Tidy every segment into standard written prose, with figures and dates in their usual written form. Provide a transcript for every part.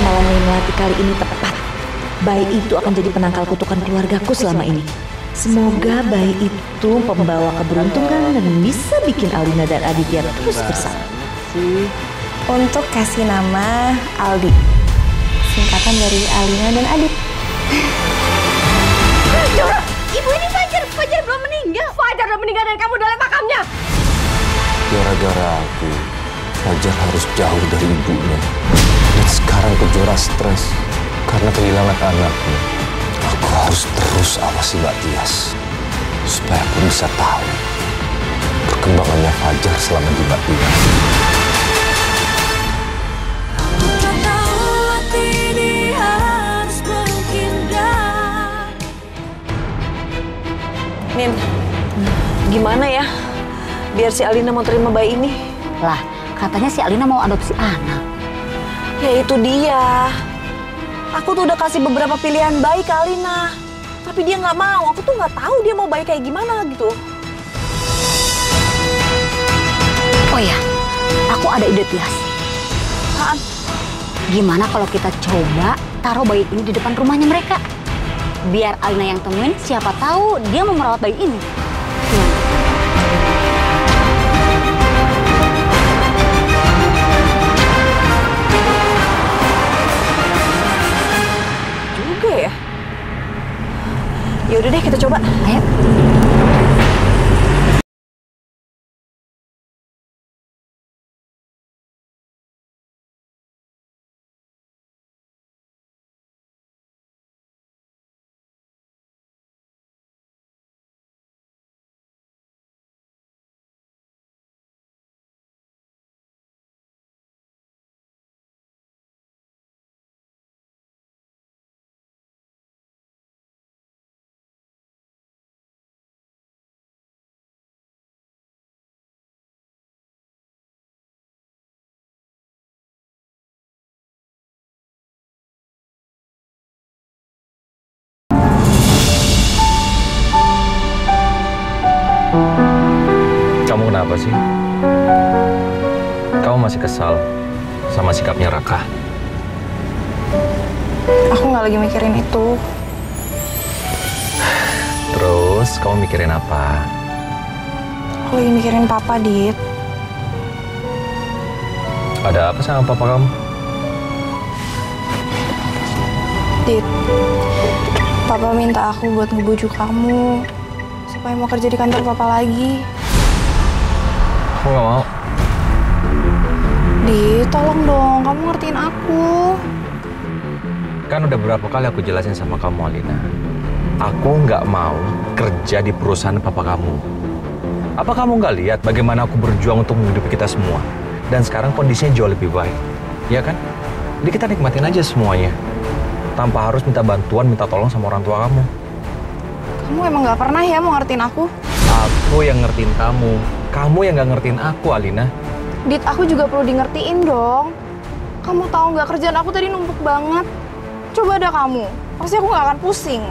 malam melati kali ini tepat. Bayi itu akan jadi penangkal kutukan keluargaku selama ini. Semoga bayi itu pembawa keberuntungan dan bisa bikin Alina dan Aditya terus bersama. Untuk kasih nama Aldi, singkatan dari Alina dan Adit. Dora, ibu ini Fajar belum meninggal. Fajar belum meninggal dan kamu dalam makamnya. Gara-gara aku, Fajar harus jauh dari ibunya. Dan sekarang Kejora stres karena kehilangan anaknya. Aku harus terus awasi Mbak Tias supaya aku bisa tahu perkembangannya Fajar selama di Mbak Tias. Min, gimana ya biar si Alina mau terima bayi ini? Lah, katanya si Alina mau adopsi anak. Ya itu dia. Aku tuh udah kasih beberapa pilihan bayi ke Alina. Tapi dia nggak mau. Aku tuh nggak tahu dia mau bayi kayak gimana gitu. Oh ya, aku ada ide Tias. Apaan? Gimana kalau kita coba taruh bayi ini di depan rumahnya mereka? Biar Alina yang temuin, siapa tahu dia mau merawat bayi ini. Juga ya. Ya udah deh, kita coba. Ayo. Kamu kenapa sih? Kamu masih kesal sama sikapnya Raka? Aku nggak lagi mikirin itu. Terus kamu mikirin apa? Aku lagi mikirin Papa, Dit. Ada apa sama Papa kamu? Dit, Papa minta aku buat ngebujuk kamu supaya mau kerja di kantor Papa lagi. Aku gak mau. Di, tolong dong, kamu ngertiin aku. Kan udah berapa kali aku jelasin sama kamu, Alina. Aku gak mau kerja di perusahaan papa kamu. Apa kamu gak lihat bagaimana aku berjuang untuk menghidupi kita semua? Dan sekarang kondisinya jauh lebih baik, ya kan? Jadi kita nikmatin aja semuanya. Tanpa harus minta bantuan, minta tolong sama orang tua kamu. Kamu emang gak pernah ya mau ngertiin aku? Aku yang ngertiin kamu. Kamu yang gak ngertiin aku, Alina. Dit, aku juga perlu di ngertiin dong. Kamu tahu nggak kerjaan aku tadi numpuk banget. Coba ada kamu, pasti aku nggak akan pusing.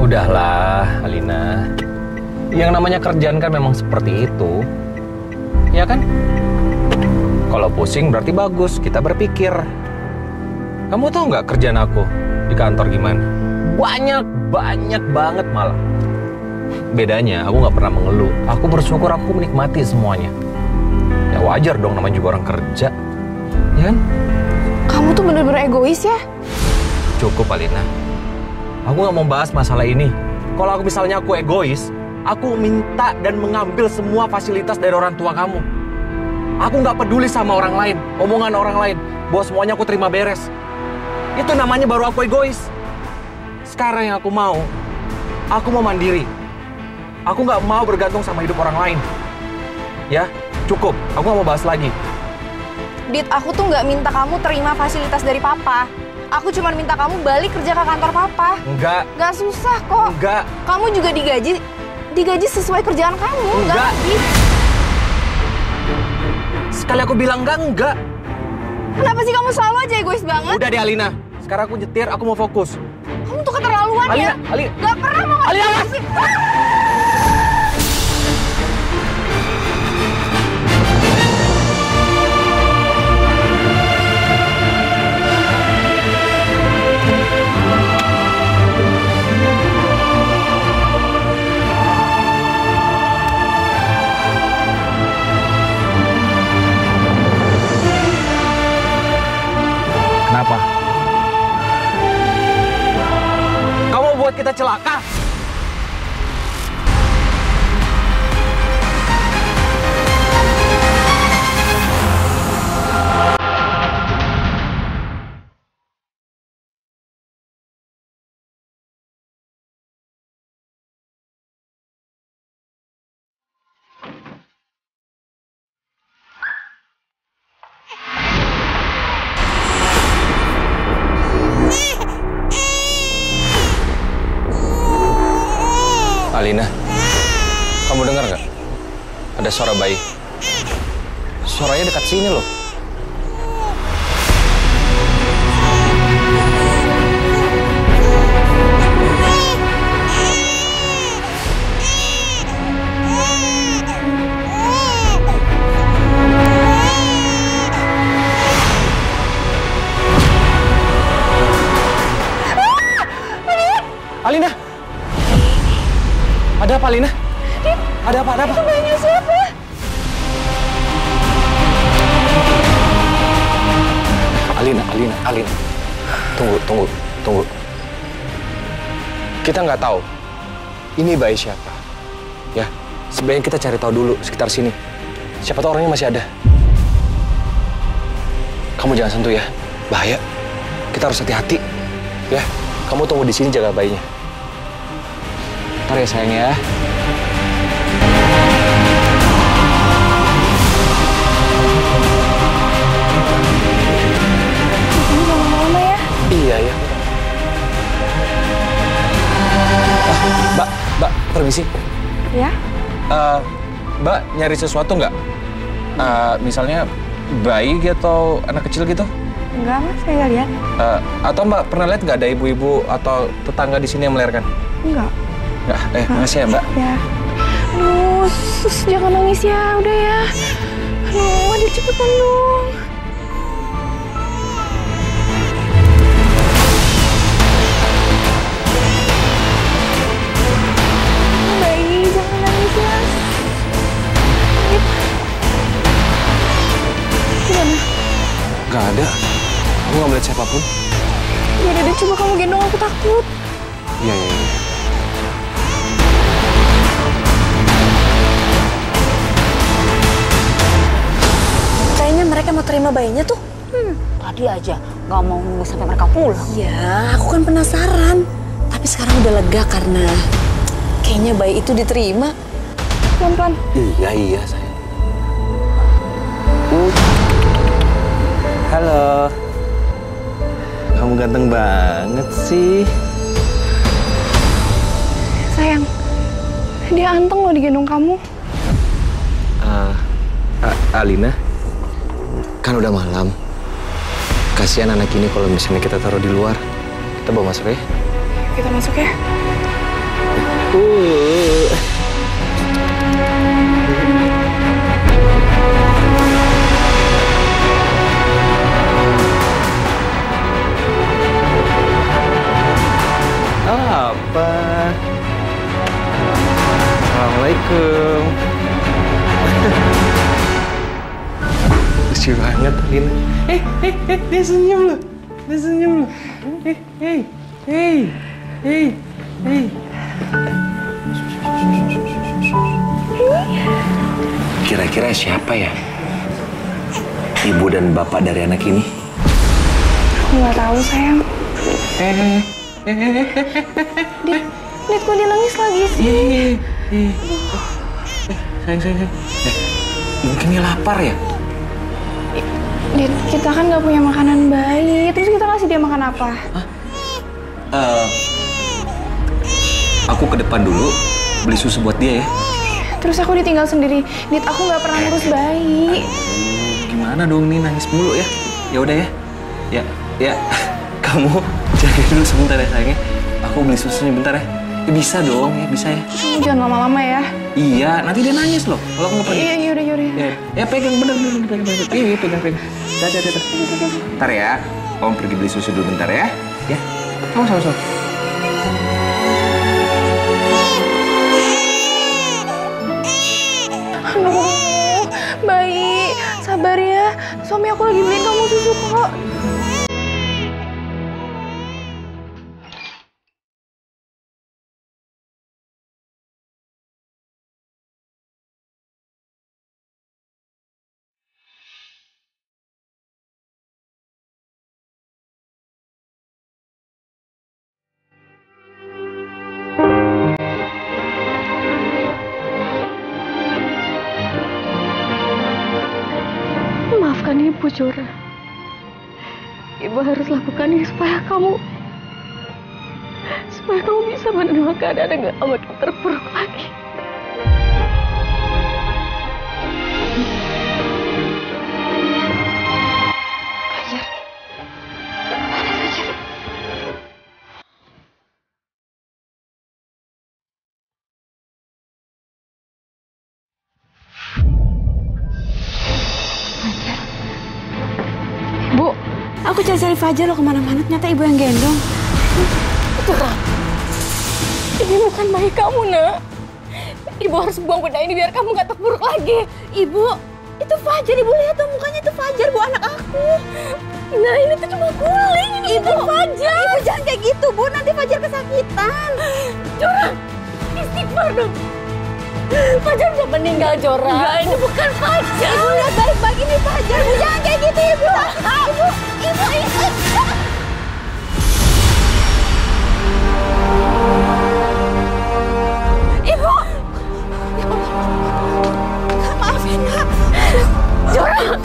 Udahlah, Alina. Yang namanya kerjaan kan memang seperti itu. Ya kan? Kalau pusing berarti bagus, kita berpikir. Kamu tahu nggak kerjaan aku di kantor gimana? Banyak banget malah. Bedanya, aku nggak pernah mengeluh. Aku bersyukur aku menikmati semuanya. Ya wajar dong, namanya juga orang kerja. Ya kan? Kamu tuh bener-bener egois ya? Cukup, Alina. Aku nggak mau bahas masalah ini. Kalau aku misalnya aku egois, aku minta dan mengambil semua fasilitas dari orang tua kamu. Aku nggak peduli sama orang lain, omongan orang lain. Bahwa semuanya aku terima beres. Itu namanya baru aku egois. Sekarang yang aku mau mandiri. Aku nggak mau bergantung sama hidup orang lain. Ya, cukup. Aku nggak mau bahas lagi. Dit, aku tuh nggak minta kamu terima fasilitas dari Papa. Aku cuma minta kamu balik kerja ke kantor Papa. Enggak. Nggak susah kok. Enggak. Kamu juga digaji sesuai kerjaan kamu. Enggak. Sekali aku bilang enggak. Kenapa sih kamu selalu aja egois banget? Udah deh, Alina. Sekarang aku nyetir, aku mau fokus. Kamu tuh keterlaluan, Alina, ya? Alina. Nggak pernah mau ngasih. membuat kita celaka. Alina, kamu dengar nggak? Ada suara bayi. Suaranya dekat sini loh. Alina! Ada apa, Alina? Dit, ada apa? Ada apa? Itu bayinya siapa? Alina. Tunggu. Kita nggak tahu ini bayi siapa. Ya, sebaiknya kita cari tahu dulu sekitar sini. Siapa tahu orangnya masih ada. Kamu jangan sentuh ya, bahaya. Kita harus hati-hati. Ya, kamu tunggu di sini jaga bayinya. Ntar ya sayang ya. Ini sama mama ya? Iya ya. Mbak, permisi. Ya? Mbak nyari sesuatu nggak? Misalnya bayi atau anak kecil gitu? Enggak mas, saya nggak lihat. Atau mbak pernah lihat nggak ada ibu-ibu atau tetangga di sini yang melahirkan? Enggak. Nah, makasih ya, Mbak. Ya. Aduh, sus, jangan nangis ya, udah ya. Aduh, Adit cepetan dong. Bayi, jangan nangis ya. Gimana? Gak ada. Aku gak melihat siapapun. Ya udah deh, coba kamu gendong, aku takut. Iya. Mereka mau terima bayinya tuh. Tadi aja nggak mau nunggu sampai mereka pulang. Iya, aku kan penasaran. Tapi sekarang udah lega karena kayaknya bayi itu diterima. Pelan-pelan. Iya sayang. Halo. Kamu ganteng banget sih. Sayang, dia anteng loh digendong kamu. Alina. Kan udah malam, kasihan anak ini kalau misalnya kita taruh di luar. Kita bawa masuk ya? Kita masuk ya? Apa? Assalamualaikum. Lucu banget, Alina. Dia senyum loh. Hey. Kira-kira siapa ya? Ibu dan bapak dari anak ini? Nggak tahu, sayang. Dit, kok dia nangis lagi sih? Sayang. Mungkin dia lapar ya? Dit, kita kan nggak punya makanan bayi. Terus kita kasih dia makan apa? Aku ke depan dulu beli susu buat dia ya. Terus aku ditinggal sendiri. Dit, aku nggak pernah ngurus bayi. Gimana dong nih, nangis mulu ya? Ya udah ya. Ya. Kamu jaga dulu sebentar ya sayangnya. Aku beli susunya bentar ya. Bisa dong, ya bisa ya. Jangan lama-lama ya. Iya, nanti dia nangis loh. Kalau aku nggak pergi. Iya, yaudah. Ya pegang bener. Iya, pegang. Dah. Bentar ya, kamu pergi beli susu dulu bentar ya. Ya, kamu sama-sama. Aduh, bayi, sabar ya. Suami aku lagi beliin kamu susu kok. curah. Ibu harus lakukan ini supaya kamu bisa menerima keadaan dengan amat terpuruk lagi. Aku cari Fajar loh kemana-mana, ternyata ibu yang gendong. Tuhan, ini bukan bayi kamu, nak. Ibu harus buang benda ini biar kamu gak terpuruk lagi. Ibu, itu Fajar. Ibu lihat tuh mukanya, itu Fajar, bu, anak aku. Nah, ini tuh cuma guling. Ibu, Fajar. Ibu jangan kayak gitu, bu. Nanti Fajar kesakitan. Jorang, istighfar dong. Fajar udah meninggal, Jorang. Enggak, ini bukan Fajar. Ibu lihat baik-baik, ini Fajar. Bu, jangan kayak gitu, ibu. Ibu. Ibu. Maafin, Nak. Jorang.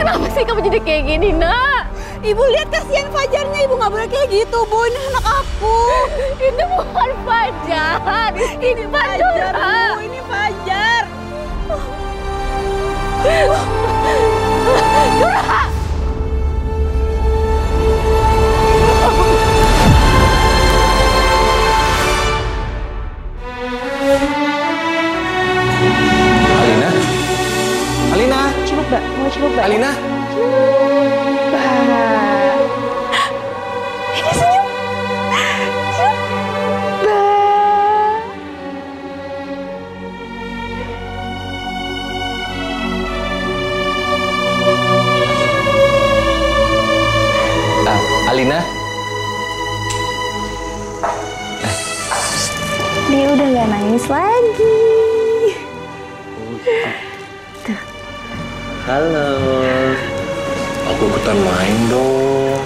Kenapa sih kamu jadi kayak gini, Nak? Ibu lihat kasihan Fajarnya, Ibu nggak boleh kayak gitu, Bu. Ini anak aku. Ini bukan Fajar. Ini Fajar, Bu. Ini Fajar. Jorang. Coba. Alina. Coba. Ini senyum. Coba. Alina. Dia udah gak nangis lagi. Halo, aku ikutan main dong.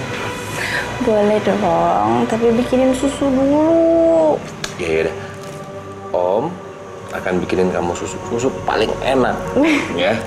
Boleh dong, tapi bikinin susu dulu. Ya udah, Om akan bikinin kamu susu paling enak, ya.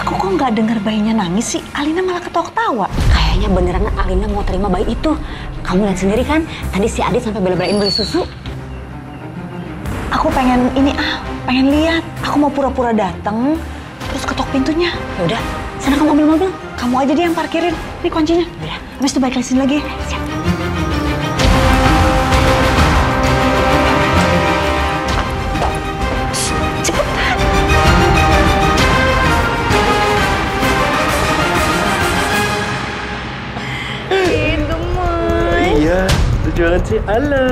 Aku kok nggak dengar bayinya nangis sih? Alina malah ketawa-ketawa. Kayaknya beneran Alina mau terima bayi itu. Kamu lihat sendiri kan? Tadi si Adit sampai bela-belain beli susu. Aku pengen ini pengen lihat. Aku mau pura-pura datang, terus ketok pintunya. Yaudah, sana kamu ambil mobil. Kamu aja dia yang parkirin. Ini kuncinya. Udah, habis itu balik lagi sini lagi. Siap. Cepetan. Itu mah. Iya, lucu banget sih. Halo.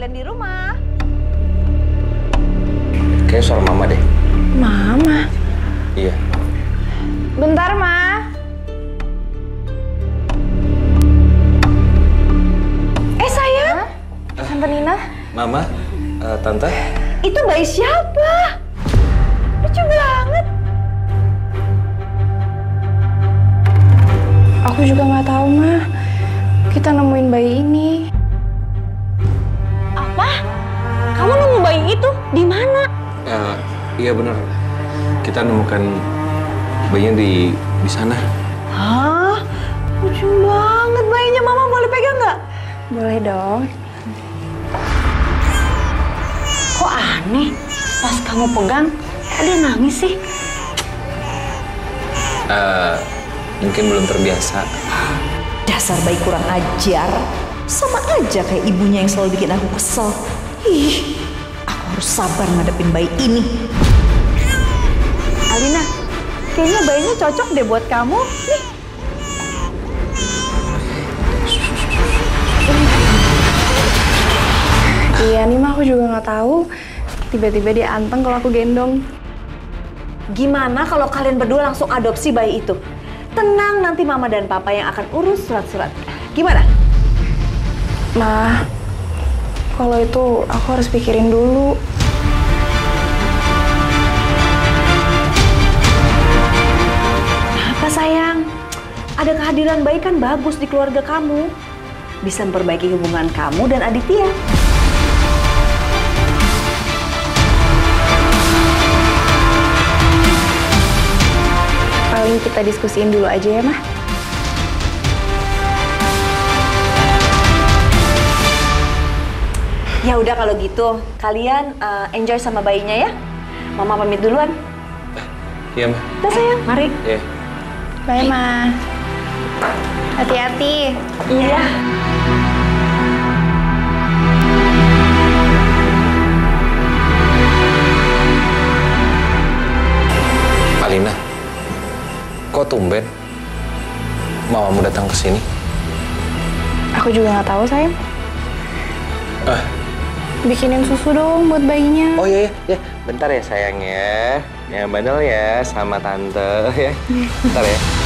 Kalian di rumah. Kayaknya suara mama deh. Mama? Iya. Bentar, Ma. Sayang. Tante Nina. Mama, Tante. Itu bayi siapa? Lucu banget. Aku juga nggak tahu, Ma. Kita nemuin bayi ini. Kamu nemu bayi itu di mana? Iya benar, kita nemukan bayinya di sana. Hah? Lucu banget bayinya, Mama boleh pegang nggak? Boleh dong. Kok aneh, pas kamu pegang dia nangis sih? Mungkin belum terbiasa. Dasar bayi kurang ajar. Sama aja kayak ibunya yang selalu bikin aku kesel. Ih, aku harus sabar ngadepin bayi ini. Alina, kayaknya bayinya cocok deh buat kamu. Nih. Iya nih mah, aku juga nggak tahu. Tiba-tiba dia anteng kalau aku gendong. Gimana kalau kalian berdua langsung adopsi bayi itu? Tenang, nanti mama dan papa yang akan urus surat-surat. Gimana? Ma, kalau itu aku harus pikirin dulu. Apa sayang? Ada kehadiran bayi kan bagus di keluarga kamu. Bisa memperbaiki hubungan kamu dan Aditya. Paling kita diskusiin dulu aja ya, Mah. Ya udah kalau gitu, kalian enjoy sama bayinya ya. Mama pamit duluan. Iya, Ma. Udah sayang, mari. Iya. Bye, Ma. Hati-hati. Iya. Alina, kok tumben mamamu datang ke sini? Aku juga nggak tahu, sayang. Bikinin susu dong buat bayinya. Oh iya, iya. Bentar ya sayang ya. Yang bandel ya sama tante ya. Bentar ya.